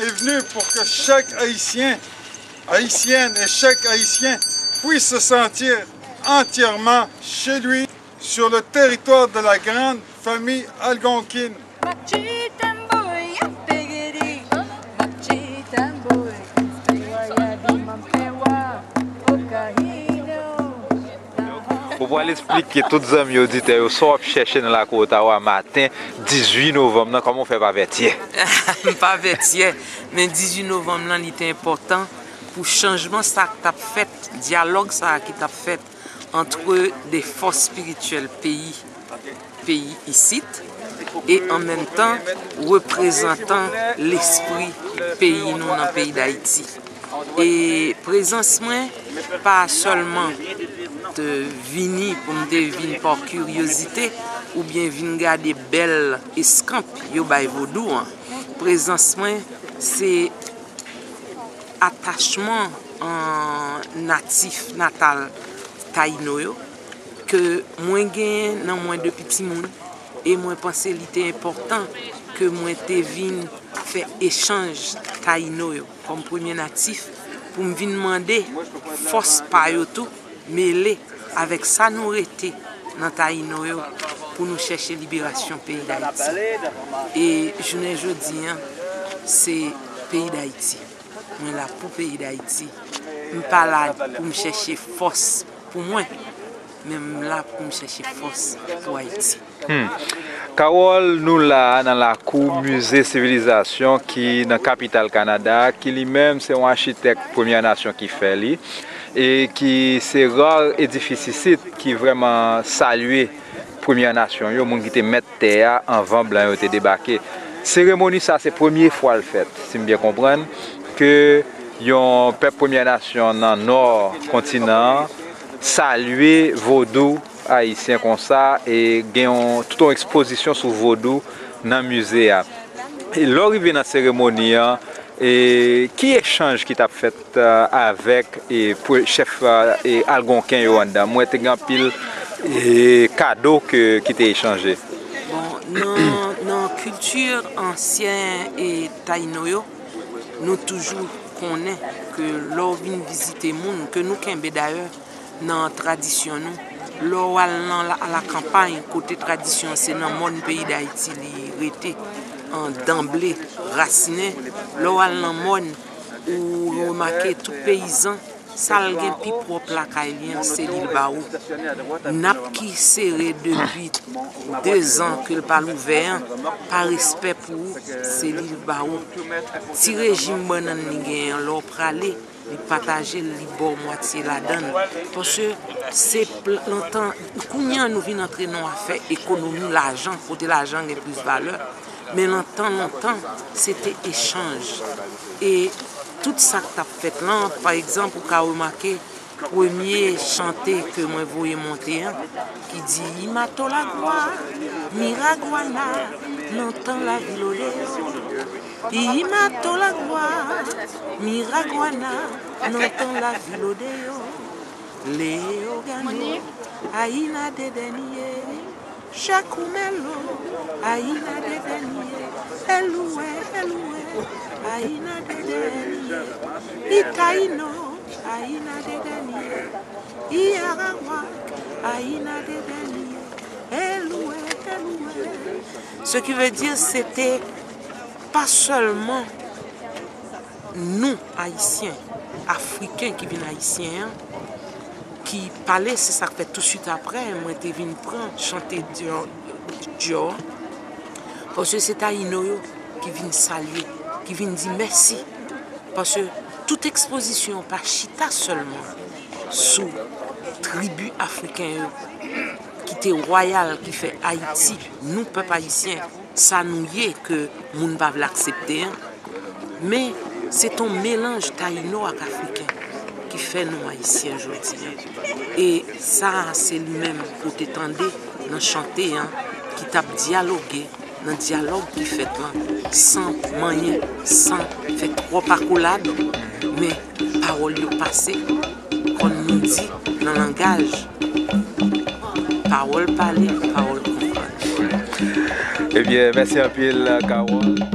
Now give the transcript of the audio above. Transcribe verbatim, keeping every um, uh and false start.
est venu pour que chaque Haïtien, Haïtienne et chaque Haïtien puisse se sentir entièrement chez lui sur le territoire de la grande famille algonquine. Pour aller expliquer tous les amis auditeurs, sort chercher dans la côte à matin, dix-huit novembre, comment on fait pas vêtier? Pas vêtier, mais dix-huit novembre, il était important pour le changement ça t'a fait, dialogue ça qui t'a fait entre des forces spirituelles pays, pays ici, et en même temps représentant l'esprit pays nous dans le pays d'Haïti. Et présence moins, pas seulement de venir pour me deviner par curiosité ou bien venir garder belle escampe yo bay Vodou. Présence moins, c'est attachement en natif natal Taïno yo que moins gain dans moins de petit monde et moins penser il était important que moins te vinn faire échange Taïno yo comme premier natif pour me venir demander force pa yo tout mêlé avec sa nourriture dans Taïno yo pour nous chercher libération pays d'Haïti. Et je ne dis c'est pays d'Haïti. Je suis là pour le pays d'Haïti. Je ne suis pas là pour me chercher force pour moi, mais je suis là pour me chercher force pour Haïti. Hmm. Carole, nous là dans la cour Musée de la Civilisation qui est dans la capitale Canada, qui lui-même c'est un architecte Première Nation qui fait lui. Et qui c'est rare édifice ici qui vraiment salué Première Nation, les gens qui étaient mettre terre en vent blanc ont été débarqués. Cérémonie ça c'est première fois le fait, si je bien comprendre que yon peuple Première Nation dans nord continent salué Vodou haïtien comme ça et gagne toute une exposition sur Vodou dans le musée. Et l'arrivée dans la cérémonie et qui échange qui t'a fait euh, avec et pour chef euh, et algonquin Rwanda moi te grand pile et cadeau que qui t'a échangé bon dans culture ancien et Taïno nous toujours connaît que l'on vient visiter monde que nous kembe d'ailleurs dans tradition nous l'on à la campagne côté tradition c'est dans mon pays d'Haïti rété d'emblée raciné, l'oral dans monde où on remarque tout paysan, ça le gain plus propre la caillien, c'est l'Ilbaou. Nap qui serré depuis deux ans que le parle ouvert, par respect pour c'est l'Ilbaou. Si régime banan ni gain, l'on pralé, il partager li bon moitié la donne. Parce que c'est longtemps, combien nous vient entrer dans affaire économie, l'argent, côté l'argent gain plus valeur. Mais longtemps, longtemps, c'était échange. Et tout ça que tu as fait là, par exemple, vous avez remarqué, le premier chanté que moi voyais monter, qui dit Imatolagua, Miraguana, longtemps la ville Imatolagua, Miraguana, longtemps la ville Léo Gano, Aïna de Denier, Chacoumelo, Aïna de Denier. Eloué, eloué, aïna de denier, Itaïno, aïna de denier, Iarawa, aïna de denier, eloué, eloué. Ce qui veut dire c'était pas seulement nous, Haïtiens, Africains qui viennent Haïtiens, qui parlaient, c'est ça que fait tout de suite après, moi j'étais venu prendre, chanter Dior. Parce que c'est Taïno qui vient saluer, qui vient dire merci. Parce que toute exposition, pas chita seulement, sous tribu africaine, qui était royale, qui fait Haïti, nous, peuple haïtien, ça nous y est que nous ne pouvons pas l'accepter. Mais c'est un mélange Taïno avec africain qui fait nous haïtiens aujourd'hui. Et ça, c'est lui-même, pour t'étendre, dans chanter, qui t'a dialogué. Dans dialogue qui fait là, sans manier, sans faire trop accolade, mais parole de passé, qu'on nous dit dans le langage. Parole parler, parole comprendre. Eh bien, merci à pile, Carole.